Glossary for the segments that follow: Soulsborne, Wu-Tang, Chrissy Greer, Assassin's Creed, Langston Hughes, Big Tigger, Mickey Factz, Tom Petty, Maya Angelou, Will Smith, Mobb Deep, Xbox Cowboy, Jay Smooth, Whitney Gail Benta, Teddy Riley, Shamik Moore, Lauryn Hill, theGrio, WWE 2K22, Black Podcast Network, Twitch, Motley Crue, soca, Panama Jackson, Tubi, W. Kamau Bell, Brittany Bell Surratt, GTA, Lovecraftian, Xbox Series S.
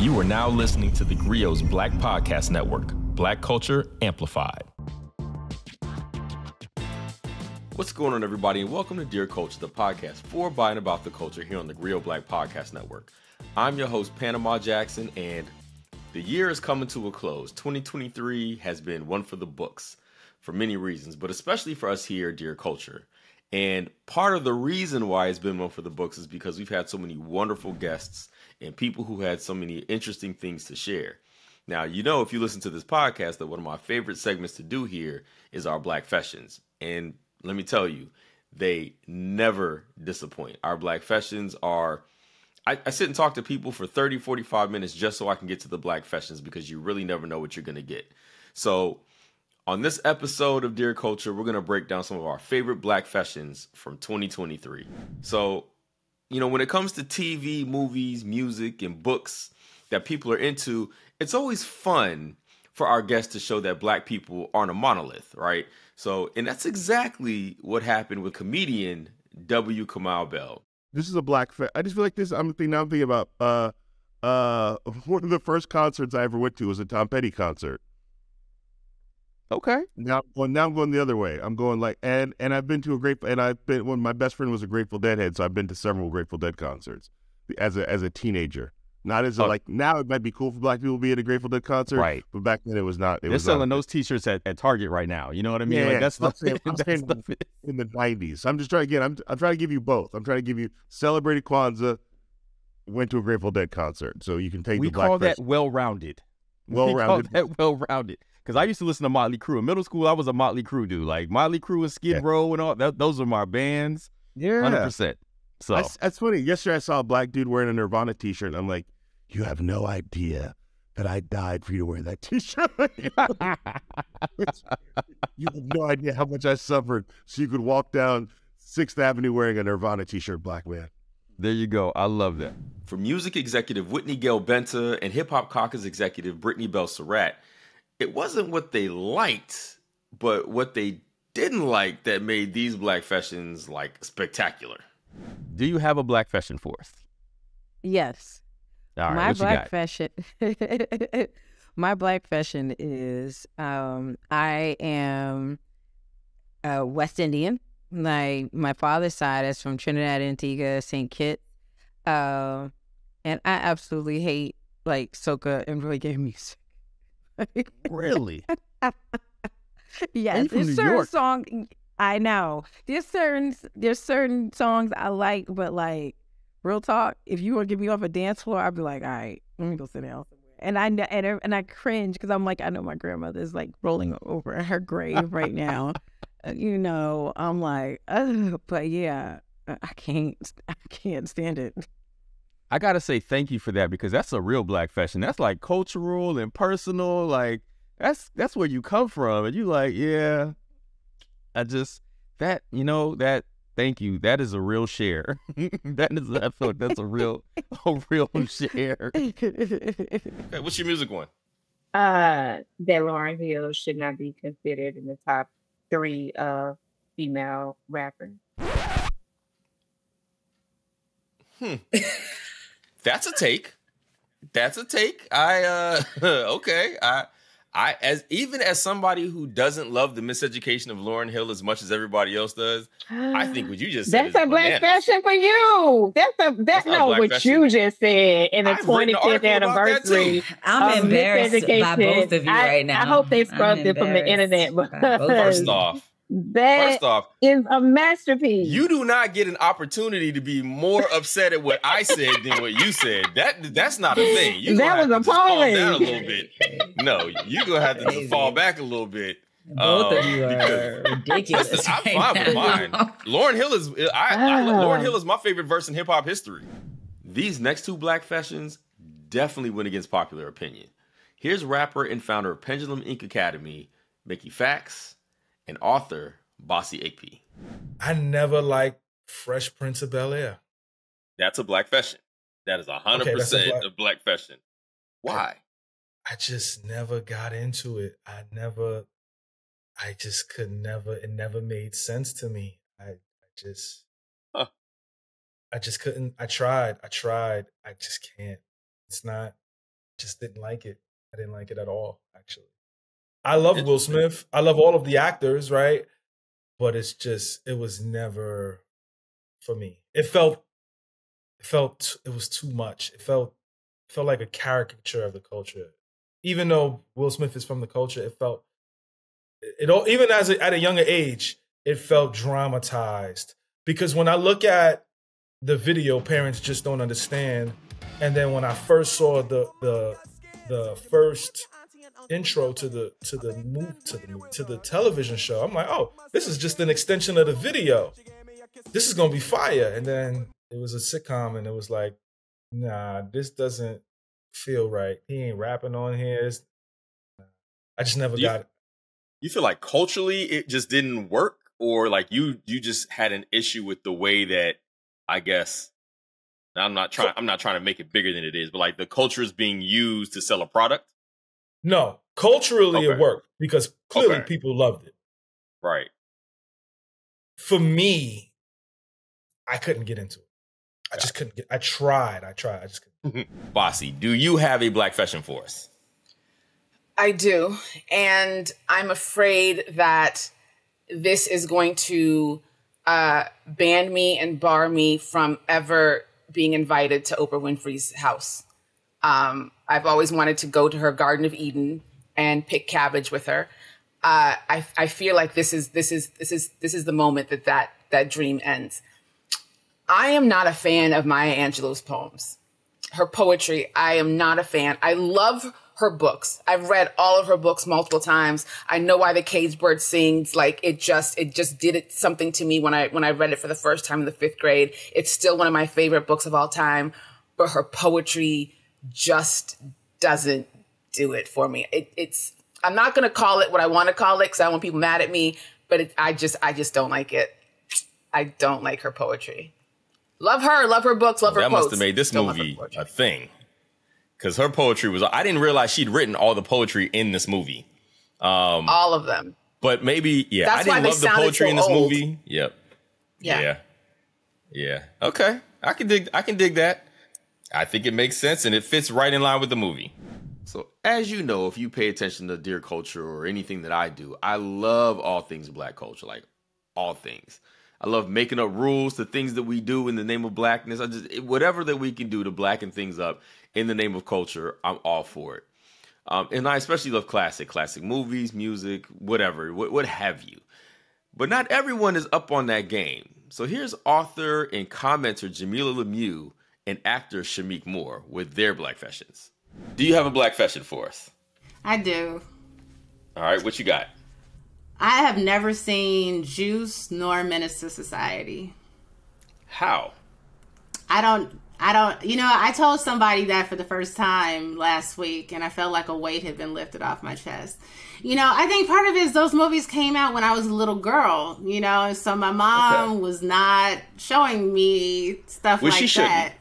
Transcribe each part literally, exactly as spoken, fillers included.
You are now listening to theGrio's Black Podcast Network, Black Culture Amplified. What's going on, everybody, and welcome to Dear Culture, the podcast for, by, and about the culture here on theGrio Black Podcast Network. I'm your host, Panama Jackson, and the year is coming to a close. twenty twenty-three has been one for the books for many reasons, but especially for us here at Dear Culture. And part of the reason why it's been one for the books is because we've had so many wonderful guests and people who had so many interesting things to share. Now, you know, if you listen to this podcast, that one of my favorite segments to do here is our Blackfessions. And let me tell you, they never disappoint. Our Blackfessions are, I, I sit and talk to people for thirty, forty-five minutes just so I can get to the Blackfessions, because you really never know what you're going to get. So on this episode of Dear Culture, we're going to break down some of our favorite Blackfessions from twenty twenty-three. So, you know, when it comes to T V, movies, music, and books that people are into, it's always fun for our guests to show that Black people aren't a monolith, right? So, and that's exactly what happened with comedian W. Kamau Bell. This is a Black fe- I just feel like this, I'm thinking, I'm thinking about, uh, uh, one of the first concerts I ever went to was a Tom Petty concert. Okay. Now, well, now I'm going the other way. I'm going like, and and I've been to a Grateful, and I've been, well, my best friend was a Grateful Dead head, so I've been to several Grateful Dead concerts as a as a teenager. Not as a, oh. like now, it might be cool for Black people to be at a Grateful Dead concert, right? But back then it was not. It They're was selling not. those T-shirts at, at Target right now. You know what I mean? Yeah, like, that's the thing in the nineties. So I'm just trying again. I'm I'm trying to give you both. I'm trying to give you celebrated Kwanzaa. Went to a Grateful Dead concert, so you can take. We the call Black that well-rounded. Well-rounded. We call that well-rounded. Because I used to listen to Motley Crue. In middle school, I was a Motley Crue dude. Like, Motley Crue and Skid yeah. Row and all, that, those are my bands. Yeah. one hundred percent. So I, that's funny. Yesterday, I saw a Black dude wearing a Nirvana T-shirt, and I'm like, you have no idea that I died for you to wear that T-shirt. You have no idea how much I suffered so you could walk down sixth avenue wearing a Nirvana T-shirt, Black man. There you go. I love that. From music executive Whitney Gail Benta and hip-hop caucus executive Brittany Bell Surratt, it wasn't what they liked, but what they didn't like that made these Blackfessions, like, spectacular. Do you have a Blackfession for us? Yes. All right, my Blackfession, my Blackfession is um, I am uh, West Indian. Like, my father's side is from Trinidad, Antigua, Saint Kitts, uh, and I absolutely hate like soca and reggae music. Really? Yes. There's certain songs I know. There's certain there's certain songs I like, but like, real talk, if you want to get me off a dance floor, I'd be like, all right, let me go sit down somewhere. And I and and I cringe because I'm like, I know my grandmother's like rolling over in her grave right now. You know, I'm like, ugh, but yeah, I can't I can't stand it. I got to say thank you for that, because that's a real Blackfession. That's like cultural and personal. Like, that's that's where you come from. And you like, yeah, I just, that, you know, that, thank you. That is a real share. That is, I feel like that's a real, a real share. Okay, what's your music one? Uh, that Lauryn Hill should not be considered in the top three uh, female rappers. Hmm. That's a take. That's a take. I, uh, okay. I, I, as even as somebody who doesn't love the miseducation of Lauryn Hill as much as everybody else does, I think what you just said. That's a Blackfession for you. That's a, that's, that's not what you just said in the twenty-fifth anniversary. I'm embarrassed by both of you I, right now. I hope they scrubbed it from the internet. First off, That First off, is a masterpiece. You do not get an opportunity to be more upset at what I said than what you said. That that's not a thing. You that was appalling. Fall down a little bit. No, you're gonna have to Crazy. fall back a little bit. Both um, of you are ridiculous. Listen, I'm fine right with mine. Lauryn Hill is I, I, oh. Lauryn Hill is my favorite verse in hip hop history. These next two Blackfessions definitely went against popular opinion. Here's rapper and founder of Pendulum Incorporated. Academy, Mickey Factz, and author Bossip. I never liked Fresh Prince of Bel-Air. That's a Blackfession. That is one hundred percent okay, that's a black... a Blackfession. Why? I, I just never got into it. I never, I just could never, it never made sense to me. I, I just, huh. I just couldn't, I tried, I tried, I just can't. It's not, just didn't like it. I didn't like it at all, actually. I love Will Smith. I love all of the actors, right? But it's just, it was never for me. It felt, it felt, it was too much. It felt, it felt like a caricature of the culture. Even though Will Smith is from the culture, it felt, it all, even as a, at a younger age, it felt dramatized. Because when I look at the video, Parents Just Don't Understand, and then when I first saw the the the first intro to the to the movie, to the to the television show, I'm like, oh, this is just an extension of the video. This is gonna be fire. And then it was a sitcom, and it was like, nah, this doesn't feel right. He ain't rapping on here. It's, I just never you, got it. You feel like culturally it just didn't work, or like you you just had an issue with the way that, I guess, I'm not trying. I'm not trying to make it bigger than it is, but like the culture is being used to sell a product. No, culturally okay. It worked because clearly okay. people loved it. Right. For me, I couldn't get into it. I Got just it. couldn't get. I tried. I tried. I just couldn't. Bossy, do you have a Blackfession for us? I do, and I'm afraid that this is going to uh, ban me and bar me from ever being invited to Oprah Winfrey's house. Um, I've always wanted to go to her Garden of Eden and pick cabbage with her. Uh, I, I feel like this is, this is, this is, this is the moment that that, that dream ends. I am not a fan of Maya Angelou's poems, her poetry. I am not a fan. I love her books. I've read all of her books multiple times. I know why the caged bird sings. Like it just, it just did it something to me when I, when I read it for the first time in the fifth grade. It's still one of my favorite books of all time, but her poetry just doesn't do it for me. It, it's, I'm not going to call it what I want to call it because I want people mad at me, but it, I just, I just don't like it. I don't like her poetry. Love her, love her books, love well, her that quotes. That must have made this don't movie a thing. Because her poetry was, I didn't realize she'd written all the poetry in this movie. Um, all of them. But maybe, yeah, That's I didn't love the poetry so in this old. movie. Yep. Yeah. yeah. Yeah. Okay. I can dig, I can dig that. I think it makes sense and it fits right in line with the movie. So as you know, if you pay attention to Dear Culture or anything that I do, I love all things Black culture, like all things. I love making up rules to things that we do in the name of Blackness. I just, whatever that we can do to blacken things up in the name of culture, I'm all for it. Um, and I especially love classic, classic movies, music, whatever, what, what have you. But not everyone is up on that game. So here's author and commenter Jamila Lemieux and actor Shamik Moore with their Blackfessions. Do you have a Blackfession for us? I do. All right, what you got? I have never seen Juice nor Menace to Society. How? I don't, I don't, you know, I told somebody that for the first time last week and I felt like a weight had been lifted off my chest. You know, I think part of it is those movies came out when I was a little girl, you know, and so my mom okay. was not showing me stuff well, like she that,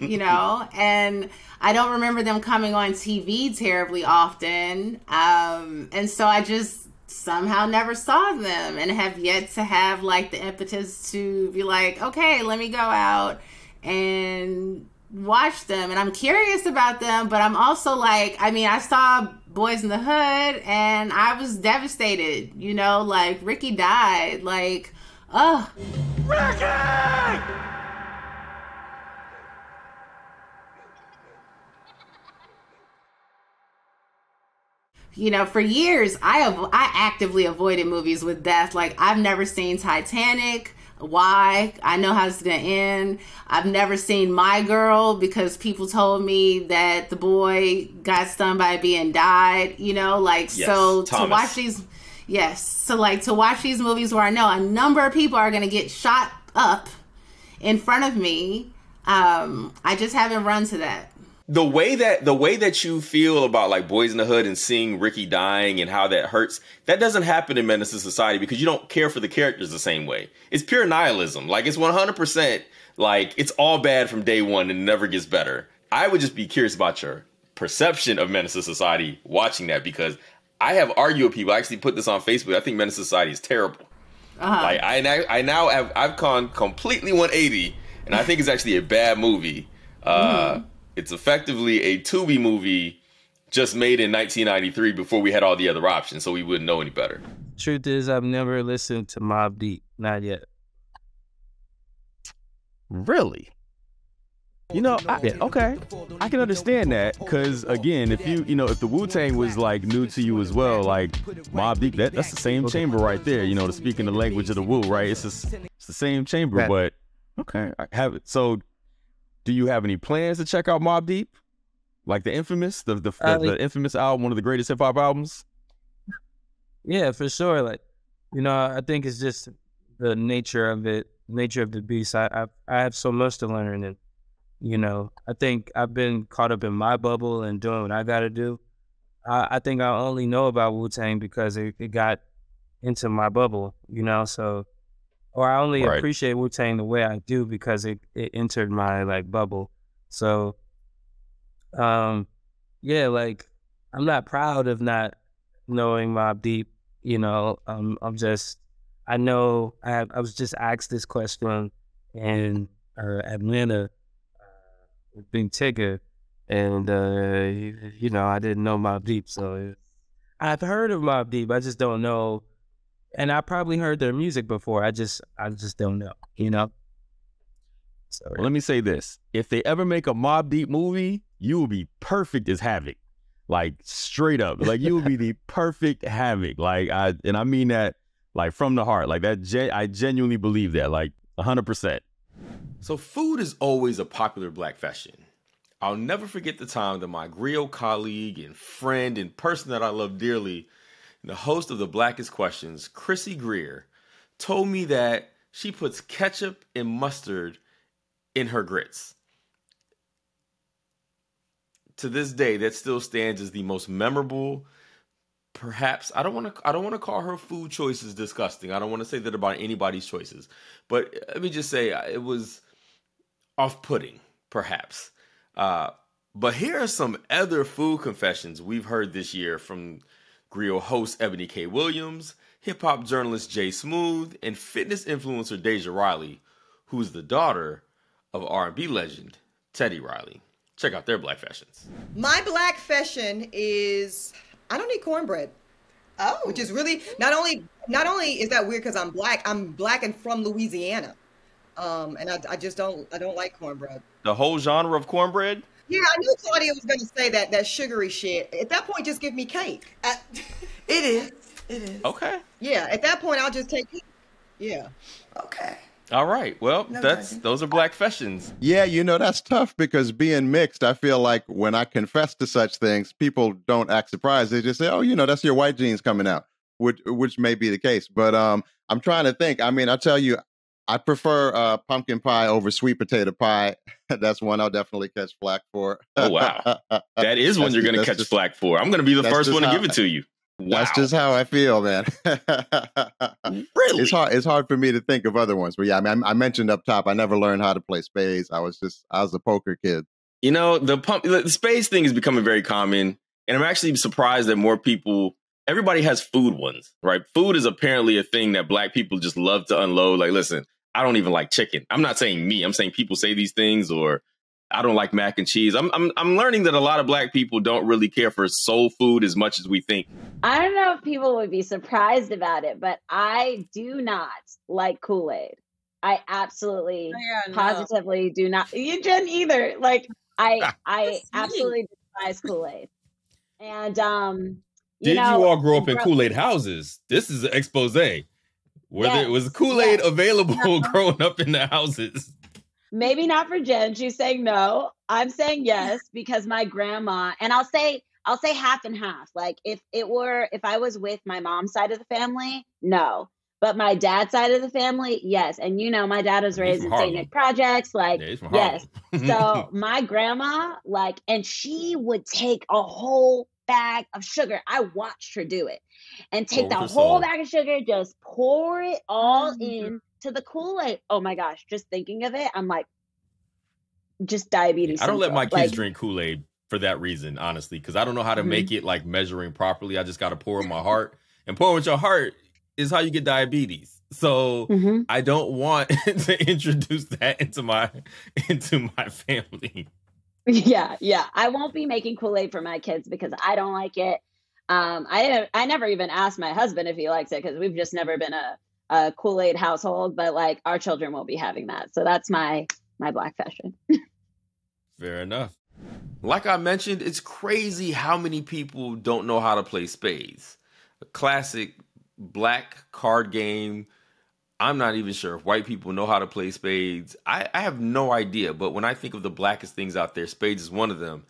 you know, and I don't remember them coming on T V terribly often. Um, and so I just, somehow never saw them and have yet to have like the impetus to be like, okay, let me go out and watch them. And I'm curious about them, but I'm also like, I mean, I saw Boys in the Hood and I was devastated, you know, like Ricky died, like, oh, Ricky! You know, for years, I have I actively avoided movies with death. Like, I've never seen Titanic. Why? I know how it's going to end. I've never seen My Girl because people told me that the boy got stung by a bee and died. You know, like, yes, so Thomas. to watch these... Yes. So, like, to watch these movies where I know a number of people are going to get shot up in front of me, um, I just haven't run to that. The way that the way that you feel about like Boys in the Hood and seeing Ricky dying and how that hurts, that doesn't happen in Menace to Society because you don't care for the characters the same way. It's pure nihilism. Like it's one hundred percent like it's all bad from day one and it never gets better. I would just be curious about your perception of Menace to Society watching that because I have argued with people. I actually put this on Facebook. I think Menace to Society is terrible. Uh-huh. Like I now, I now have I've gone completely one eighty and I think it's actually a bad movie. Uh mm-hmm. It's effectively a Tubi movie just made in nineteen ninety-three before we had all the other options, so we wouldn't know any better. Truth is, I've never listened to Mobb Deep. Not yet. Really? You know, I, yeah, okay, I can understand that, because again, if you you know, if the Wu-Tang was like new to you as well, like Mobb Deep, that, that's the same chamber right there. You know, to speak in the language of the Wu, right? It's just, it's the same chamber, but okay, I have it. So, do you have any plans to check out Mobb Deep, like the infamous, the the, the, the infamous album, one of the greatest hip hop albums? Yeah, for sure. Like, you know, I think it's just the nature of it, nature of the beast. I I, I have so much to learn and. You know, I think I've been caught up in my bubble and doing what I got to do. I, I think I only know about Wu-Tang because it, it got into my bubble, you know, so, or I only right. appreciate Wu-Tang the way I do because it, it entered my, like, bubble. So, um, yeah, like, I'm not proud of not knowing Mobb Deep, you know, um, I'm just, I know, I, have, I was just asked this question in uh, Atlanta, Big Tigger, and uh, you, you know, I didn't know Mobb Deep, so it, I've heard of Mobb Deep, I just don't know, and I probably heard their music before. I just, I just don't know, you know. So well, yeah. Let me say this: if they ever make a Mobb Deep movie, you will be perfect as Havoc, like straight up, like you will be the perfect Havoc, like I, and I mean that, like from the heart, like that. Gen I genuinely believe that, like a hundred percent. So food is always a popular black fashion. I'll never forget the time that my Grio colleague and friend and person that I love dearly, and the host of the Blackest Questions, Chrissy Greer, told me that she puts ketchup and mustard in her grits. To this day, that still stands as the most memorable. Perhaps I don't want to. I don't want to call her food choices disgusting. I don't want to say that about anybody's choices. But let me just say it was off-putting, perhaps. Uh, but here are some other food confessions we've heard this year from Grio host Ebony K. Williams, hip-hop journalist Jay Smooth, and fitness influencer Deja Riley, who's the daughter of R and B legend Teddy Riley. Check out their black fashions. My black fashion is. I don't eat cornbread. Oh, which is really not only not only is that weird because I'm black. I'm black and from Louisiana, um, and I, I just don't I don't like cornbread. The whole genre of cornbread. Yeah, I knew Claudia was going to say that that sugary shit. At that point, just give me cake. I, it is. It is. Okay. Yeah. At that point, I'll just take it. Yeah. Okay. All right. Well, no that's judging. Those are black fashions. Yeah, you know, that's tough because being mixed, I feel like when I confess to such things, people don't act surprised. They just say, oh, you know, that's your white jeans coming out, which which may be the case. But um, I'm trying to think. I mean, I'll tell you, I prefer uh, pumpkin pie over sweet potato pie. That's one I'll definitely catch flack for. Oh, wow. That is one you're going to catch just, flack for. I'm going to be the first one to give it to you. Wow. That's just how I feel, man. Really? It's hard it's hard for me to think of other ones. But yeah, I mean I, I mentioned up top I never learned how to play spades. I was just I was a poker kid. You know, the pump the spades thing is becoming very common, and I'm actually surprised that more people everybody has food ones, right? Food is apparently a thing that black people just love to unload. Like, listen, I don't even like chicken. I'm not saying me. I'm saying people say these things, or I don't like mac and cheese. I'm, I'm I'm learning that a lot of black people don't really care for soul food as much as we think. I don't know if people would be surprised about it, but I do not like Kool-Aid. I absolutely, yeah, positively no. do not. You didn't either. Like I I absolutely despise Kool-Aid. And um, you did know, you all grow up in Kool-Aid houses? This is an expose. Where yes, there was Kool-Aid yes. available no. growing up in the houses? Maybe not for Jen. She's saying no. I'm saying yes because my grandma, and I'll say I'll say half and half. Like if it were if I was with my mom's side of the family, no. But my dad's side of the family, yes. And you know, my dad was raised in Saint Nick Projects, like yeah, yes. So my grandma, like, and she would take a whole bag of sugar. I watched her do it, and take the whole bag of sugar, just pour it all in. To the Kool-Aid. Oh my gosh, just thinking of it, I'm like, just diabetes. Yeah, I don't let my kids like, drink Kool-Aid for that reason, honestly, because I don't know how to mm-hmm. make it like measuring properly. I just got to pour in my heart. And pouring with your heart is how you get diabetes. So mm-hmm. I don't want to introduce that into my into my family. Yeah, yeah. I won't be making Kool-Aid for my kids because I don't like it. Um, I I never even asked my husband if he likes it because we've just never been a, a Kool-Aid household. But like our children won't be having that, so that's my my black fashion. Fair enough. Like I mentioned, it's crazy how many people don't know how to play spades. A classic black card game. I'm not even sure if white people know how to play spades. I, I have no idea. But when I think of the blackest things out there, spades is one of them.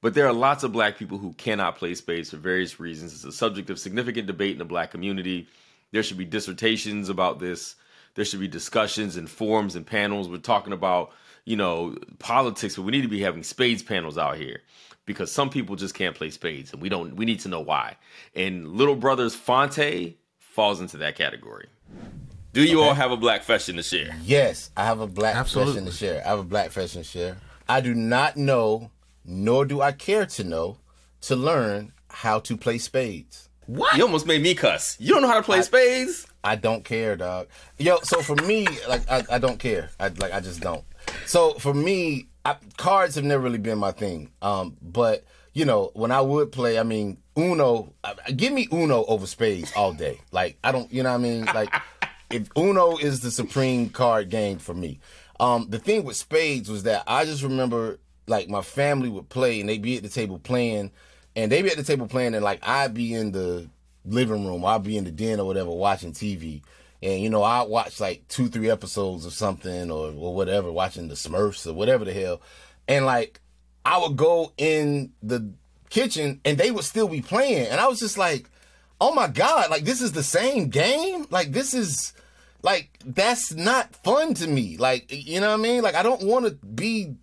But there are lots of black people who cannot play spades for various reasons. It's a subject of significant debate in the black community. There should be dissertations about this. There should be discussions and forums and panels. We're talking about, you know, politics, but we need to be having spades panels out here because some people just can't play spades and we don't, we need to know why. And Little Brothers Fonte falls into that category. Do you okay. all have a black fashion to share? Yes, I have a black Absolutely. fashion to share. I have a black fashion to share. I do not know, nor do I care to know, to learn how to play spades. What? You almost made me cuss. You don't know how to play I, spades? I don't care, dog. Yo, so for me, like, I, I don't care. I, like, I just don't. So for me, I, cards have never really been my thing. Um, but, you know, when I would play, I mean, Uno. Uh, give me Uno over spades all day. Like, I don't, you know what I mean? Like, if Uno is the supreme card game for me. Um, the thing with spades was that I just remember, like, my family would play, and they'd be at the table playing, and they'd be at the table playing, and, like, I'd be in the living room, or I'd be in the den or whatever watching T V. And, you know, I watch like two, three episodes of something or, or whatever, watching the Smurfs or whatever the hell. And, like, I would go in the kitchen and they would still be playing. And I was just like, oh, my God, like, this is the same game? Like, this is, like, that's not fun to me. Like, you know what I mean? Like, I don't want to be,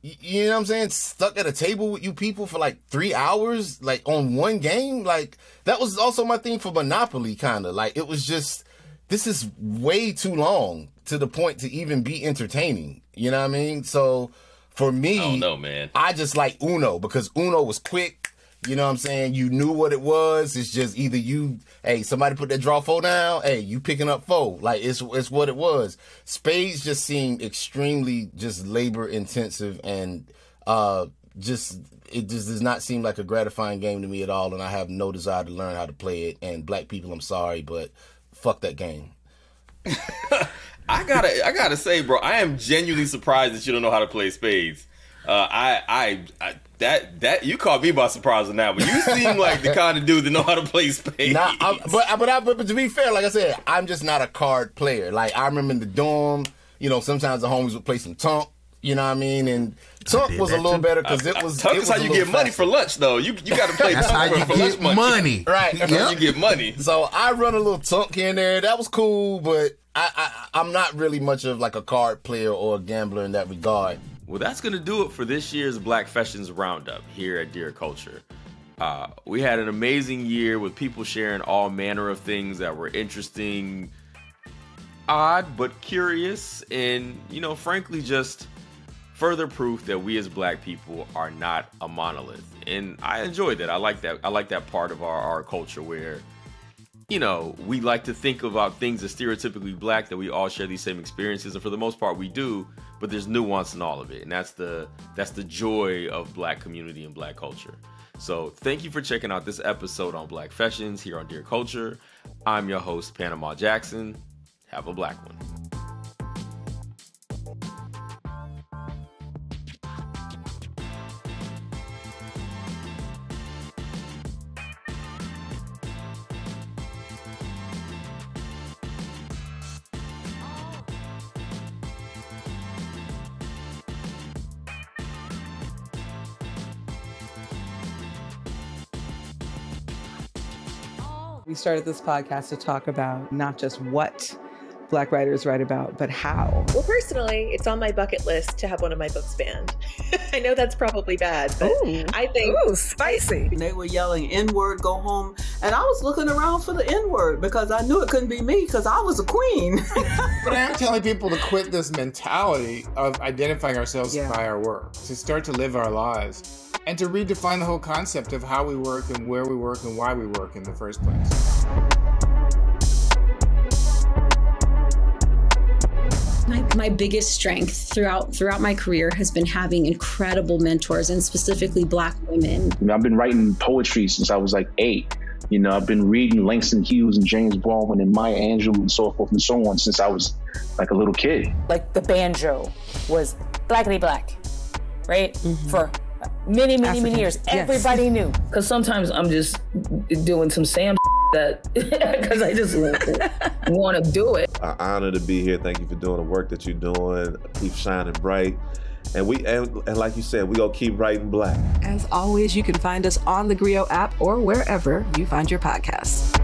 you know what I'm saying, stuck at a table with you people for, like, three hours, like, on one game. Like, that was also my thing for Monopoly, kind of. Like, it was just... this is way too long to the point to even be entertaining. You know what I mean? So for me, I don't know, man. I just like Uno because Uno was quick. You know what I'm saying? You knew what it was. It's just either you, hey, somebody put that draw four down. Hey, you picking up four. Like it's, it's what it was. Spades just seemed extremely just labor intensive and uh, just, it just does not seem like a gratifying game to me at all. And I have no desire to learn how to play it. And black people, I'm sorry, but fuck that game. I gotta, I gotta say, bro, I am genuinely surprised that you don't know how to play spades. Uh, I, I, I, that, that you caught me by surprise now, but you seem like the kind of dude that know how to play spades. Nah, I, but, but, I, but to be fair, like I said, I'm just not a card player. Like I remember in the dorm, you know, sometimes the homies would play some Tonk. You know what I mean? And Tunk was a little better because it was. Tunk is how you get money for lunch, though. You you got to play Tunk for lunch money, right? That's how you get money. So I run a little Tunk in there. That was cool, but I, I I'm not really much of like a card player or a gambler in that regard. Well, that's gonna do it for this year's Blackfessions Roundup here at Dear Culture. Uh, we had an amazing year with people sharing all manner of things that were interesting, odd but curious, and you know, frankly, just further proof that we as black people are not a monolith. And I enjoyed that. I like that. I like that part of our, our culture where, you know, we like to think about things as stereotypically black, that we all share these same experiences. And for the most part we do, but there's nuance in all of it. And that's the, that's the joy of black community and black culture. So thank you for checking out this episode on Blackfessions here on Dear Culture. I'm your host, Panama Jackson. Have a black one. We started this podcast to talk about not just what black writers write about, but how. Well, personally, it's on my bucket list to have one of my books banned. I know that's probably bad, but ooh, I think ooh, spicy. They were yelling N-word, go home. And I was looking around for the N-word because I knew it couldn't be me because I was a queen. But I am telling people to quit this mentality of identifying ourselves yeah. by our work, to start to live our lives, and to redefine the whole concept of how we work and where we work and why we work in the first place. my biggest strength throughout throughout my career has been having incredible mentors, and specifically Black women. You know, I've been writing poetry since I was like eight. You know, I've been reading Langston Hughes and James Baldwin and Maya Angelou and so forth and so on since I was like a little kid. Like the banjo was blackity black, right? Mm-hmm. For many, many, African. many years, yes. Everybody knew. Because sometimes I'm just doing some Sam that because I just want to do it. An honor to be here. Thank you for doing the work that you're doing. Keep shining bright. And we and, and like you said, we gonna keep writing Black. As always, you can find us on the Grio app or wherever you find your podcasts.